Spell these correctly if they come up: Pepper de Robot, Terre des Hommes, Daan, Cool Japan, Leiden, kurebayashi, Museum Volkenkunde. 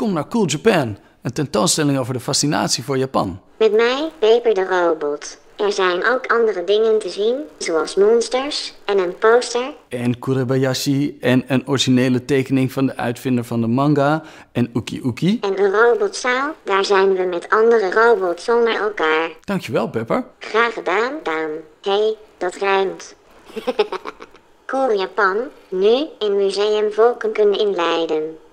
Kom naar Cool Japan, een tentoonstelling over de fascinatie voor Japan. Met mij, Pepper de Robot. Er zijn ook andere dingen te zien, zoals monsters en een poster. En Kurebayashi en een originele tekening van de uitvinder van de manga en Uki Uki. En een robotzaal, daar zijn we met andere robots zonder elkaar. Dankjewel, Pepper. Graag gedaan, Daan. Hé, dat ruimt. Cool Japan, nu in Museum Volkenkunde in Leiden.